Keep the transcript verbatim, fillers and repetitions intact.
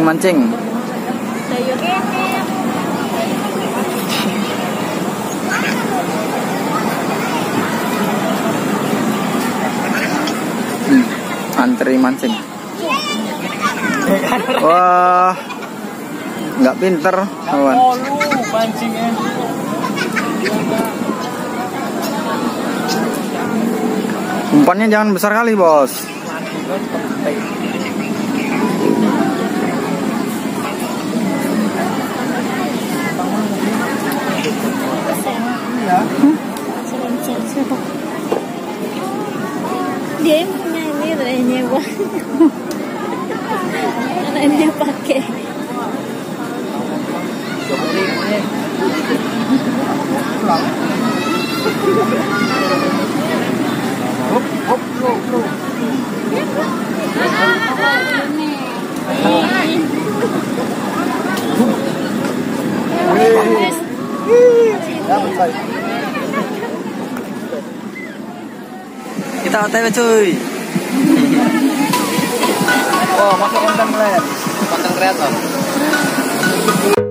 mancing-mancing. Hmm, antri mancing. Wah, nggak pinter kawan. Umpannya jangan besar kali, bos. Hmm? Dia punya ini udah nyewa. Karena dia pakai. Kita O T W cuy. Oh, masuk konten kreator.